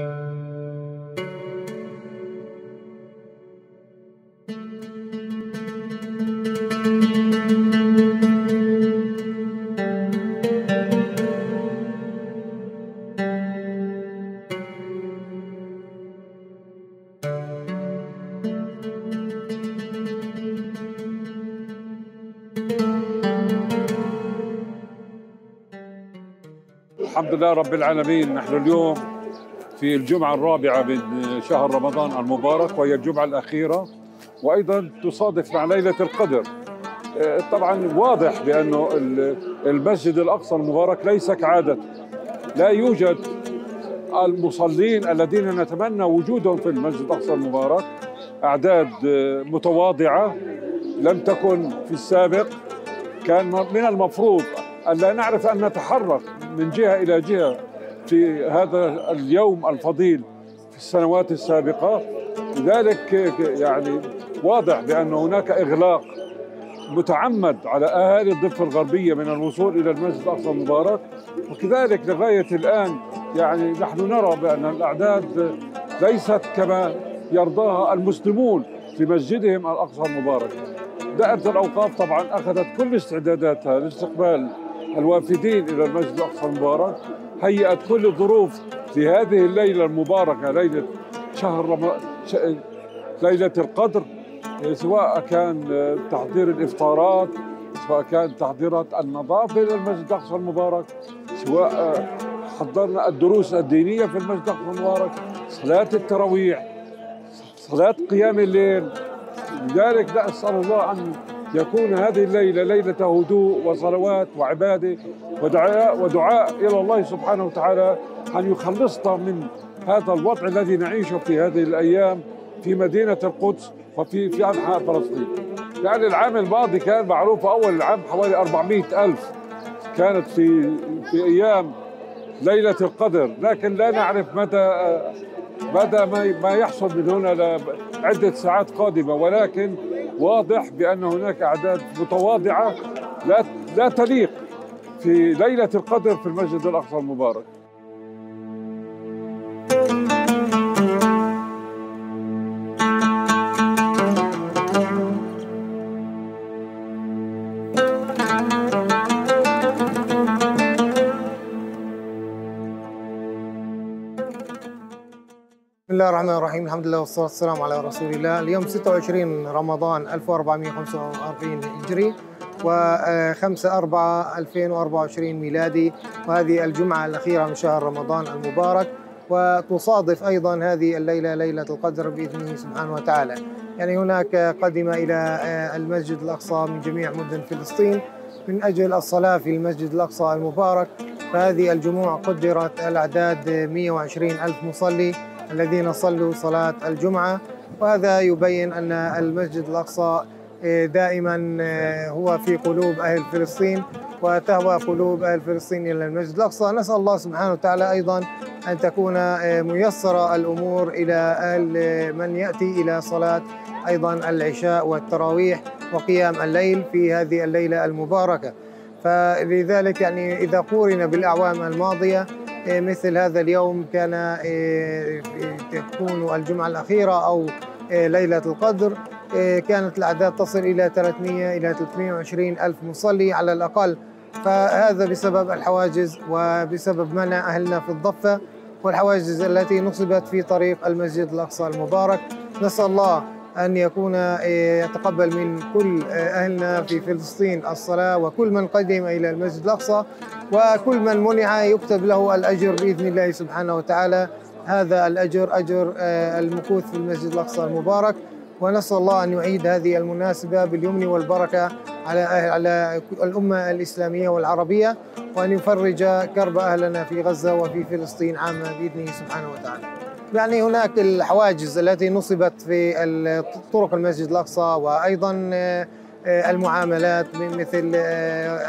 الحمد لله رب العالمين. نحن اليوم في الجمعة الرابعة من شهر رمضان المبارك، وهي الجمعة الأخيرة، وأيضا تصادف مع ليلة القدر. طبعا واضح بأنه المسجد الأقصى المبارك ليس كعادة، لا يوجد المصلين الذين نتمنى وجودهم في المسجد الأقصى المبارك، أعداد متواضعة لم تكن في السابق. كان من المفروض أن لا نعرف أن نتحرك من جهة إلى جهة في هذا اليوم الفضيل في السنوات السابقة. لذلك يعني واضح بأن هناك إغلاق متعمد على أهالي الضفة الغربية من الوصول إلى المسجد الأقصى المبارك، وكذلك لغاية الآن يعني نحن نرى بأن الأعداد ليست كما يرضاها المسلمون في مسجدهم الأقصى المبارك. دائرة الأوقاف طبعا أخذت كل استعداداتها لاستقبال الوافدين إلى المسجد الأقصى المبارك، هيأت كل الظروف في هذه الليلة المباركة، ليلة ليلة القدر، سواء كان تحضير الإفطارات، سواء كان تحضيرات النظافة للمسجد الأقصى المبارك، سواء حضرنا الدروس الدينية في المسجد الأقصى المبارك، صلاة التراويح، صلاة قيام الليل. لذلك نسأل الله أن يكون هذه الليلة ليلة هدوء وصلوات وعبادة ودعاء إلى الله سبحانه وتعالى أن يخلصنا من هذا الوضع الذي نعيشه في هذه الأيام في مدينة القدس وفي أنحاء فلسطين. يعني العام الماضي كان معروف، أول العام حوالي 400,000 كانت في أيام ليلة القدر، لكن لا نعرف مدى ما يحصل من هنا لعدة ساعات قادمة، ولكن واضح بأن هناك أعداد متواضعة لا تليق في ليلة القدر في المسجد الأقصى المبارك. بسم الله الرحمن الرحيم، الحمد لله والصلاة والسلام على رسول الله. اليوم 26 رمضان 1445 هجري و5/4/2024 ميلادي، وهذه الجمعة الأخيرة من شهر رمضان المبارك، وتصادف أيضا هذه الليلة ليلة القدر بإذنه سبحانه وتعالى. يعني هناك قدم إلى المسجد الأقصى من جميع مدن فلسطين من أجل الصلاة في المسجد الأقصى المبارك، فهذه الجموع قدرت الأعداد 120,000 مصلي الذين صلوا صلاة الجمعة، وهذا يبين أن المسجد الأقصى دائما هو في قلوب أهل فلسطين، وتهوى قلوب أهل فلسطين إلى المسجد الأقصى. نسأل الله سبحانه وتعالى أيضا أن تكون ميسرة الأمور إلى أهل من يأتي إلى صلاة أيضا العشاء والتراويح وقيام الليل في هذه الليلة المباركة. فلذلك يعني إذا قورنا بالأعوام الماضية مثل هذا اليوم كان تكون الجمعة الأخيرة أو ليلة القدر، كانت الأعداد تصل إلى 300 إلى 320 ألف مصلي على الأقل، فهذا بسبب الحواجز وبسبب منع أهلنا في الضفة والحواجز التي نصبت في طريق المسجد الأقصى المبارك. نسأل الله أن يكون يتقبل من كل أهلنا في فلسطين الصلاة، وكل من قدم إلى المسجد الأقصى، وكل من منع يكتب له الأجر بإذن الله سبحانه وتعالى، هذا الأجر أجر المكوث في المسجد الأقصى المبارك. ونسأل الله أن يعيد هذه المناسبة باليمن والبركة على الأمة الإسلامية والعربية، وأن يفرج كرب أهلنا في غزة وفي فلسطين عامة بإذنه سبحانه وتعالى. يعني هناك الحواجز التي نصبت في طرق المسجد الأقصى، وأيضا المعاملات مثل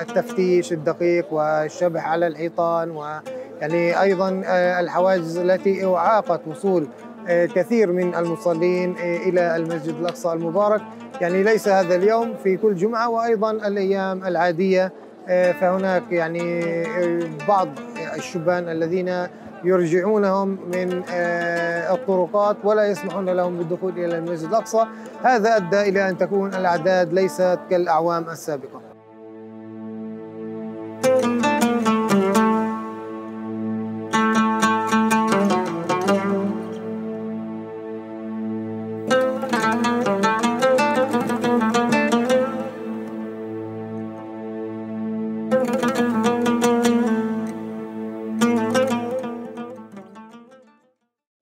التفتيش الدقيق والشبح على الحيطان، ويعني أيضا الحواجز التي أعاقت وصول كثير من المصلين إلى المسجد الأقصى المبارك. يعني ليس هذا اليوم، في كل جمعة وأيضا الأيام العادية فهناك يعني بعض الشبان الذين يرجعونهم من الطرقات ولا يسمحون لهم بالدخول إلى المسجد الأقصى. هذا أدى إلى أن تكون الأعداد ليست كالأعوام السابقة.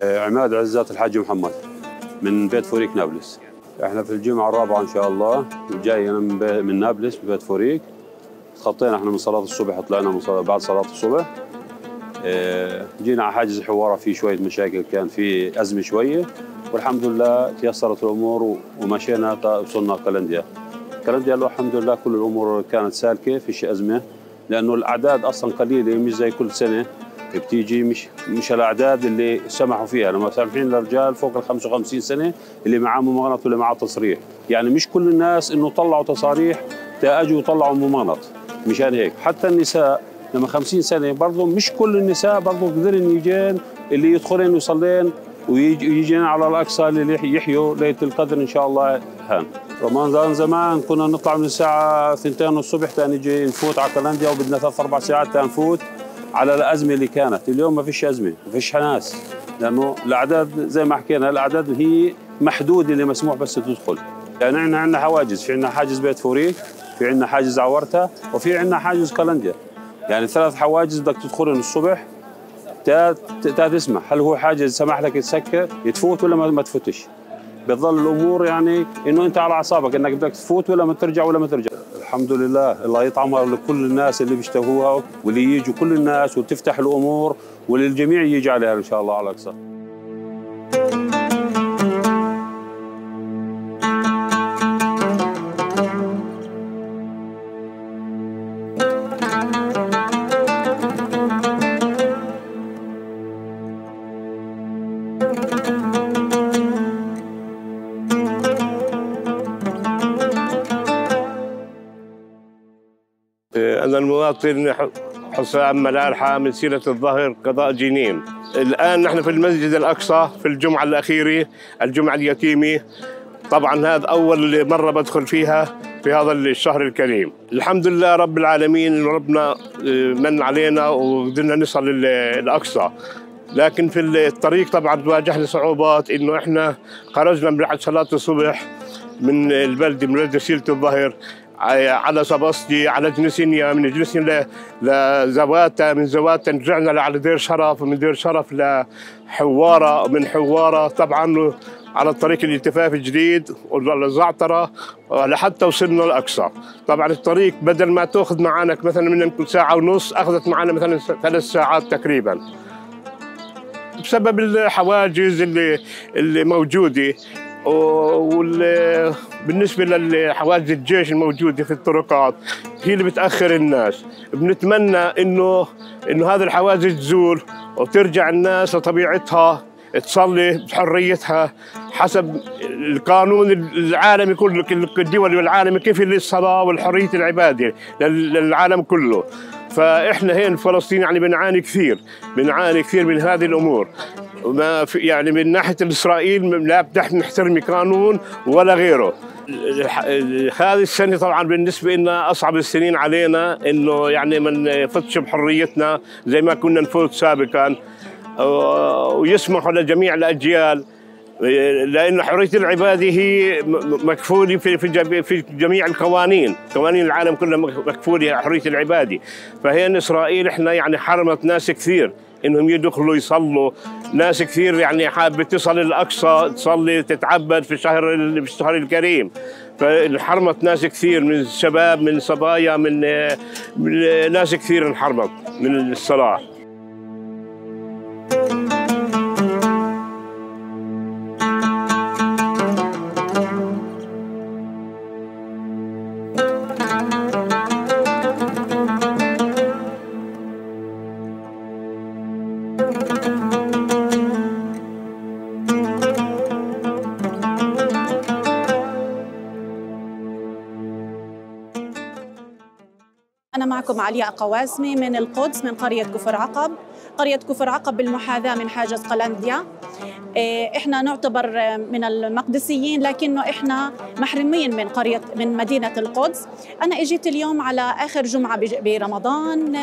عماد عزات الحاج محمد من بيت فوريك نابلس. احنا في الجمعه الرابعه ان شاء الله جايين من نابلس ببيت فوريك. تخطينا احنا من صلاه الصبح، طلعنا من بعد صلاه الصبح. جينا على حاجز حواره، في شويه مشاكل، كان في ازمه شويه، والحمد لله تيسرت الامور ومشينا وصلنا قلنديا. قلنديا الحمد لله كل الامور كانت سالكه، فيش ازمه، لانه الاعداد اصلا قليله، مش زي كل سنه بتيجي، مش الاعداد اللي سمحوا فيها، لما سامحين للرجال فوق ال 55 سنه اللي معاه ممانط واللي معاه تصريح، يعني مش كل الناس انه طلعوا تصاريح تاجوا وطلعوا ممانط، مشان هيك حتى النساء لما 50 سنه برضه مش كل النساء برضه قدرن يجين اللي يدخلن ويصلين ويجين على الاقصى اللي يحيوا ليله القدر ان شاء الله. هان رمضان زمان كنا نطلع من الساعه 2 الصبح تنجي نفوت على قلنديا، وبدنا 3-4 ساعات تنفوت على الازمه اللي كانت. اليوم ما فيش ازمه، ما فيش ناس، لانه الاعداد زي ما حكينا الاعداد هي محدوده اللي مسموح بس تدخل. يعني احنا عندنا حواجز، في عندنا حاجز بيت فوريك، في عندنا حاجز عورتها، وفي عندنا حاجز قلنديا. يعني 3 حواجز بدك تدخلهم الصبح تا تسمح، هل هو حاجز سمح لك تسكر تفوت ولا ما تفوتش؟ بتظل الامور يعني انه انت على اعصابك انك بدك تفوت ولا ما ترجع ولا ما ترجع. الحمد لله، الله يطعمها لكل الناس اللي بيشتهوها واللي يجوا كل الناس وتفتح الامور وللجميع يجي عليها ان شاء الله على الاقصى. أنا المواطن حسام ملالحة من سيرة الظهر قضاء جنين. الآن نحن في المسجد الأقصى في الجمعة الأخيرة، الجمعة اليتيمة. طبعا هذا أول مرة بدخل فيها في هذا الشهر الكريم. الحمد لله رب العالمين، ربنا من علينا وقدرنا نصل الأقصى، لكن في الطريق طبعا تواجهنا صعوبات، إنه إحنا خرجنا بعد صلاة الصبح من البلدة من بلدة سيرة الظهر على سباستي، على جنسينيا، من جنسينيا لزواتا، من زواتا رجعنا لعلى دير شرف، ومن دير شرف لحواره، ومن حواره طبعا على الطريق الالتفاف الجديد والزعترة لحتى وصلنا الأقصى. طبعا الطريق بدل ما تأخذ معانك مثلا من ساعة ونص أخذت معنا مثلا 3 ساعات تقريبا، بسبب الحواجز اللي موجودة. وبالنسبة للحواجز الجيش الموجودة في الطرقات هي اللي بتأخر الناس. بنتمنى إنه هذه الحواجز تزول وترجع الناس لطبيعتها، تصلي بحريتها حسب القانون العالمي كله، الدولي والعالمي كيف للصلاة والحرية العبادة للعالم كله. فإحنا هين في فلسطين يعني بنعاني كثير من هذه الأمور. ما في يعني من ناحية إسرائيل لا بنحترم قانون ولا غيره. هذه السنة طبعا بالنسبة لنا أصعب السنين علينا، إنه يعني ما نفوتش بحريتنا زي ما كنا نفوت سابقا، ويسمحوا لجميع الأجيال، لأن حرية العبادة هي مكفولة في جميع القوانين، قوانين العالم كلها مكفولة حرية العبادة. فهي إسرائيل إحنا يعني حرمت ناس كثير إنهم يدخلوا يصلوا، ناس كثير يعني حابة تصل الأقصى تصلي تتعبد في الشهر الكريم، فانحرمت ناس كثير من الشباب من صبايا من ناس كثير انحرمت من الصلاة. أنا معكم علياء قواسمي من القدس من قرية كفر عقب. قرية كفر عقب المحاذاة من حاجز قلنديا. احنا نعتبر من المقدسيين لكنه احنا محرومين من مدينة القدس. انا اجيت اليوم على اخر جمعة برمضان.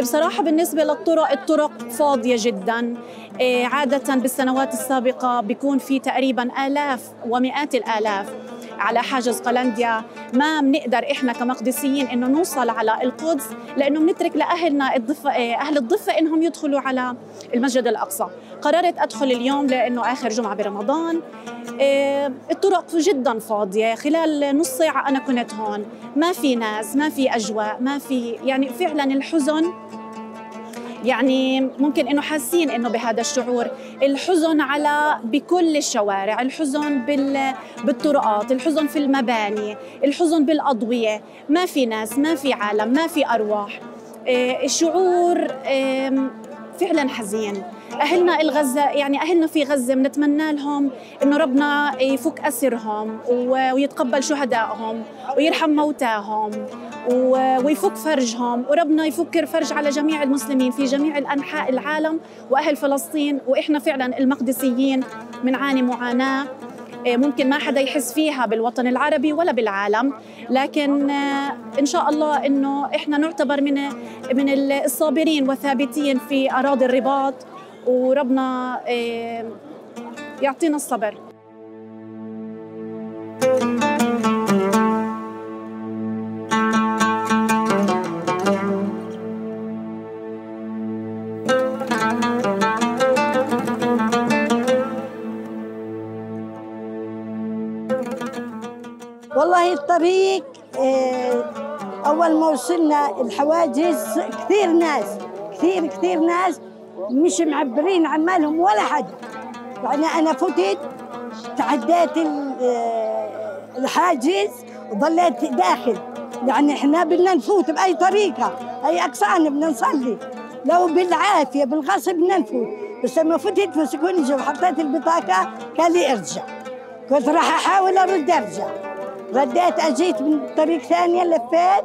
بصراحة بالنسبة للطرق، الطرق فاضية جدا. عادة بالسنوات السابقة بيكون في تقريبا آلاف ومئات الآلاف على حاجز قلنديا. ما بنقدر احنا كمقدسيين انه نوصل على القدس لانه بنترك لاهلنا اهل الضفه انهم يدخلوا على المسجد الاقصى. قررت ادخل اليوم لانه اخر جمعه برمضان. الطرق جدا فاضيه، خلال نص ساعه انا كنت هون، ما في ناس، ما في اجواء، ما في، يعني فعلا الحزن، يعني ممكن انه حاسين انه بهذا الشعور، الحزن على بكل الشوارع، الحزن بالطرقات، الحزن في المباني، الحزن بالاضويه، ما في ناس، ما في عالم، ما في ارواح. الشعور فعلا حزين. اهلنا الغزه، يعني اهلنا في غزه بنتمنى لهم انه ربنا يفك اسرهم ويتقبل شهدائهم ويرحم موتاهم ويفك فرجهم، وربنا يفك فرج على جميع المسلمين في جميع الأنحاء العالم وأهل فلسطين. وإحنا فعلا المقدسيين بنعاني معاناة ممكن ما حدا يحس فيها بالوطن العربي ولا بالعالم، لكن إن شاء الله إنه إحنا نعتبر من الصابرين والثابتين في أراضي الرباط، وربنا يعطينا الصبر. والله الطريق أول ما وصلنا الحواجز كثير ناس، كثير ناس مش معبرين عمالهم ولا حد. يعني أنا فتت تعديت الحاجز وظليت داخل. يعني إحنا بدنا نفوت بأي طريقة، أي أقصان بدنا نصلي، لو بالعافية بالغصب بدنا نفوت. بس لما فتت مسكوني وحطيت البطاقة قال لي ارجع، كنت راح أحاول أرد أرجع. رديت اجيت من طريق ثانيه، لفيت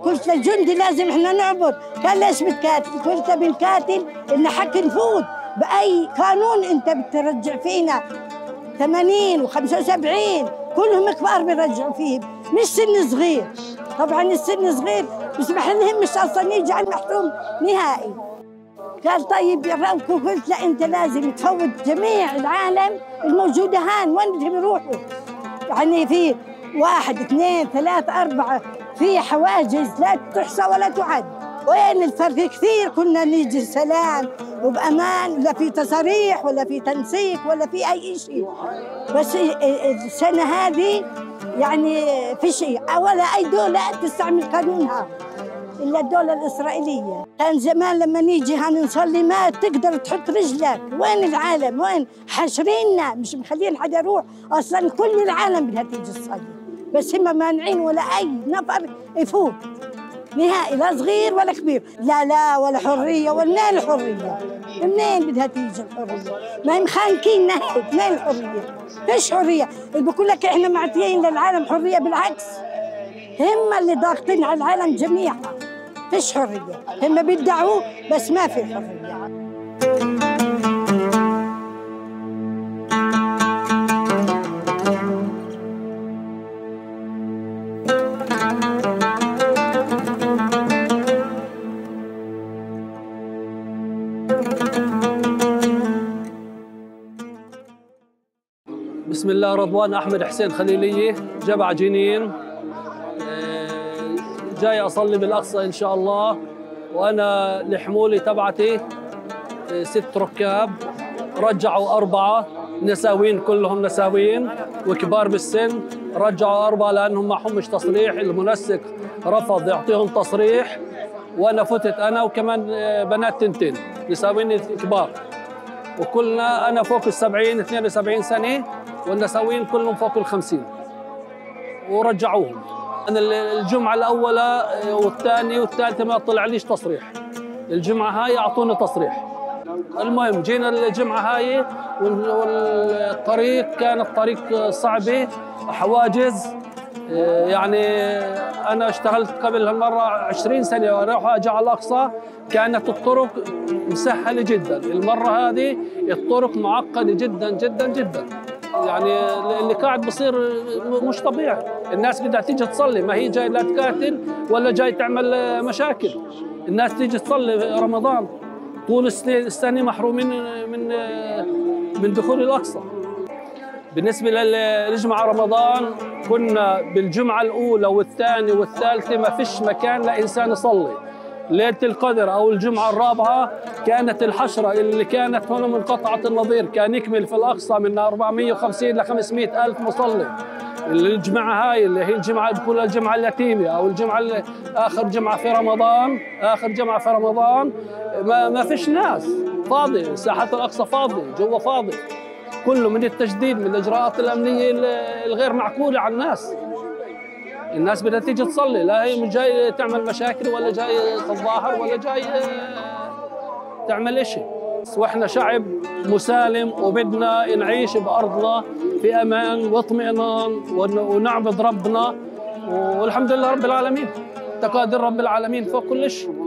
وقلت للجندي لازم احنا نعبر، قال ليش بتكاتل؟ قلت له بنكاتل ان حق نفوت باي قانون انت بترجع فينا 80 و75 كلهم كبار بيرجعوا فيه، مش سن صغير. طبعا السن صغير بسمح لهم مش اصلا يجي على المحروم نهائي. قال طيب يا ربكم، قلت لا انت لازم تفوت جميع العالم الموجوده هان، وين بدهم يروحوا؟ يعني في 1 2 3 4 في حواجز لا تحصى ولا تعد. وين الفرق كثير، كنا نيجي سلام وبامان، لا في تصريح ولا في تنسيق ولا في اي شيء. بس السنه هذه يعني في شيء، ولا اي دوله تستعمل قانونها الا الدوله الاسرائيليه. كان زمان لما نيجي هنصلي ما تقدر تحط رجلك، وين العالم؟ وين حاشريننا، مش مخلين حدا يروح اصلا، كل العالم بدها تيجي تصلي، بس هم مانعين ولا اي نفر يفوت نهائي، لا صغير ولا كبير، لا لا ولا حريه. ومنين الحريه؟ منين بدها تيجي الحريه؟ ما هم خانقيننا هيك، منين الحريه؟ فيش حريه. اللي بقول لك احنا معطيين للعالم حريه، بالعكس هم اللي ضاغطين على العالم جميعا. فيش حرية، هم بيدعوا بس ما في حرية. بسم الله. رضوان أحمد حسين خليلية، جبع جنين، جاي أصلي بالأقصى إن شاء الله. وأنا الحمولة تبعتي 6 ركاب، رجعوا 4 نساوين، كلهم نساوين وكبار بالسن، رجعوا 4 لأنهم معهمش تصريح، المنسق رفض يعطيهم تصريح، وأنا فتت أنا وكمان بنات 2 نساوين كبار، وكلنا أنا فوق 70 72 سنة، والنساوين كلهم فوق 50، ورجعوهم. أنا الجمعة الأولى والثانية والثالثة ما طلع ليش تصريح. الجمعة هاي أعطونا تصريح. المهم جينا الجمعة هاي، والطريق كانت طريق صعبة، حواجز، يعني انا اشتغلت قبل هالمره 20 سنه واروح واجي على الاقصى، كانت الطرق مسهله جدا، المره هذه الطرق معقده جدا جدا جدا. يعني اللي قاعد بصير مش طبيعي، الناس بدها تيجي تصلي، ما هي جاي لا تقاتل ولا جاي تعمل مشاكل، الناس تيجي تصلي رمضان، طول السنه محرومين من دخول الاقصى. بالنسبة للجمعة رمضان كنا بالجمعة الأولى والثانية والثالثة ما فيش مكان لإنسان يصلي. ليلة القدر أو الجمعة الرابعة كانت الحشرة اللي كانت هنا منقطعة النظير، كان يكمل في الأقصى من 450 ل 500 ألف مصلي. الجمعة هاي اللي هي الجمعة بقول الجمعة اليتيمة أو الجمعة آخر جمعة في رمضان، آخر جمعة في رمضان ما فيش ناس، فاضي، ساحة الأقصى فاضي، جوا فاضي. كله من التجديد، من الإجراءات الأمنية الغير معقولة على الناس. الناس بدها تيجي تصلي، لا هي مش جاي تعمل مشاكل ولا جاي تتظاهر ولا جاي تعمل إشي. وإحنا شعب مسالم وبدنا نعيش بأرضنا في أمان واطمئنان ونعبد ربنا، والحمد لله رب العالمين. تقادير رب العالمين فوق كل شيء.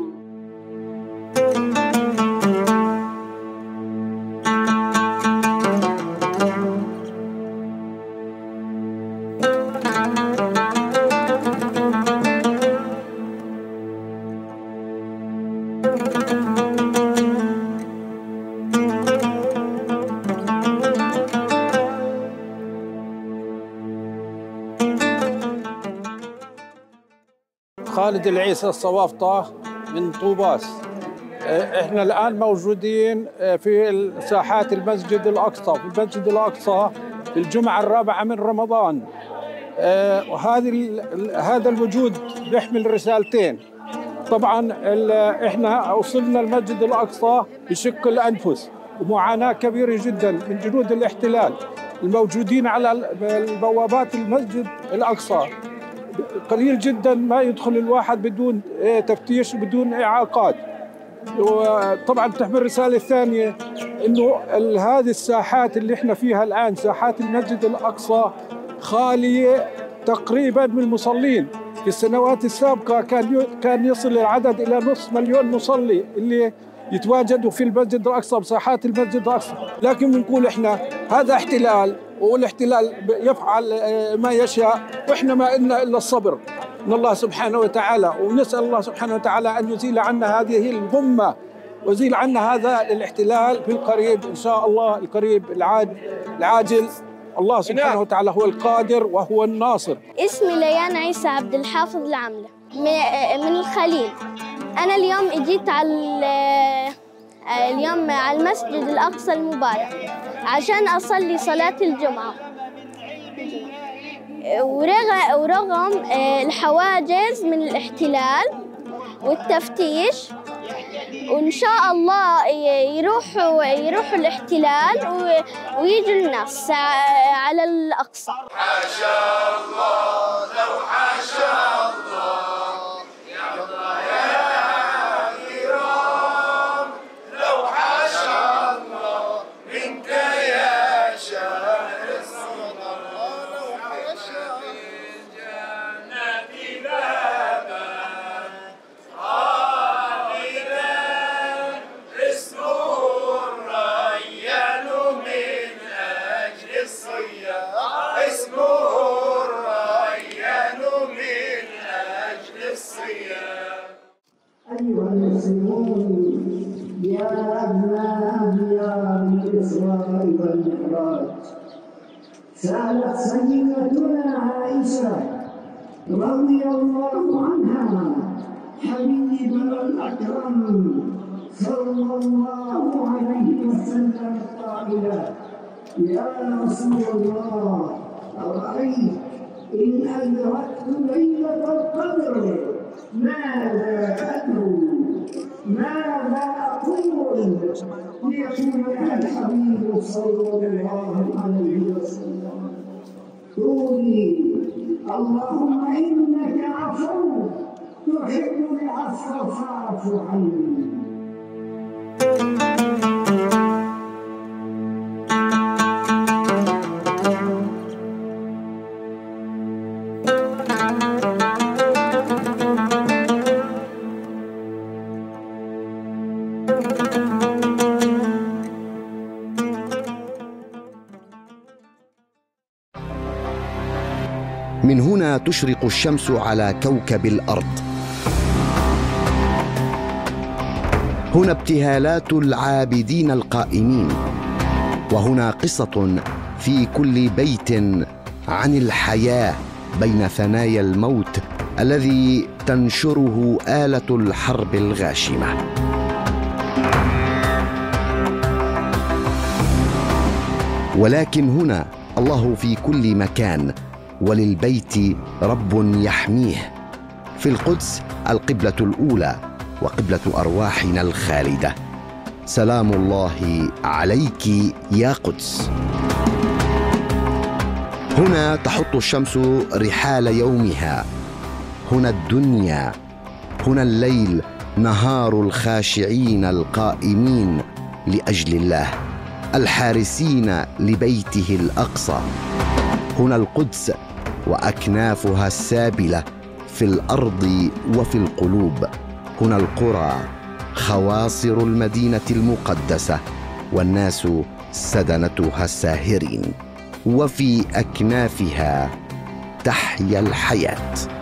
خالد العيسى الصوافطة من طوباس. احنا الآن موجودين في ساحات المسجد الأقصى، في المسجد الأقصى في الجمعة الرابعة من رمضان. هذا الوجود بيحمل رسالتين. طبعا احنا وصلنا المسجد الأقصى بشق الأنفس ومعاناة كبيرة جدا من جنود الاحتلال الموجودين على بوابات المسجد الأقصى. قليل جدا ما يدخل الواحد بدون تفتيش وبدون إعاقات. وطبعا بتحمل الرسالة الثانية إنه هذه الساحات اللي احنا فيها الآن، ساحات المسجد الأقصى، خالية تقريبا من المصلين. في السنوات السابقة كان يصل العدد إلى نصف مليون مصلي اللي يتواجدوا في المسجد الأقصى بساحات المسجد الأقصى. لكن بنقول احنا هذا احتلال، والاحتلال يفعل ما يشاء، واحنا ما إلنا الا الصبر من الله سبحانه وتعالى. ونسال الله سبحانه وتعالى ان يزيل عنا هذه الغمه ويزيل عنا هذا الاحتلال في القريب ان شاء الله، القريب العاجل. الله سبحانه وتعالى هو القادر وهو الناصر. اسمي ليان عيسى عبد الحافظ العملة من الخليل. انا اليوم اجيت على المسجد الاقصى المبارك عشان أصلي صلاة الجمعة، ورغم الحواجز من الاحتلال والتفتيش، وإن شاء الله يروحوا الاحتلال ويجوا الناس على الأقصى. حاشا الله، لو حاشا الله. سألت سيدتنا عائشة رضي الله عنها حبيبنا الأكرم صلى الله عليه وسلم قائلة: يا رسول الله، أرأيت إن أدركت ليلة القدر ماذا أدعو؟ ماذا أقول؟ ليكون الحبيب صلى الله عليه وسلم قولي: اللهم إنك عفو تحب العفو فاعف عني. من هنا تشرق الشمس على كوكب الأرض. هنا ابتهالات العابدين القائمين، وهنا قصة في كل بيت عن الحياة بين ثنايا الموت الذي تنشره آلة الحرب الغاشمة. ولكن هنا الله في كل مكان، وللبيت رب يحميه. في القدس القبلة الأولى وقبلة أرواحنا الخالدة. سلام الله عليك يا قدس. هنا تحط الشمس رحال يومها، هنا الدنيا، هنا الليل نهار الخاشعين القائمين لأجل الله، الحارسين لبيته الأقصى. هنا القدس وأكنافها السابلة في الأرض وفي القلوب. هنا القرى خواصر المدينة المقدسة، والناس سدنتها الساهرين، وفي أكنافها تحيا الحياة.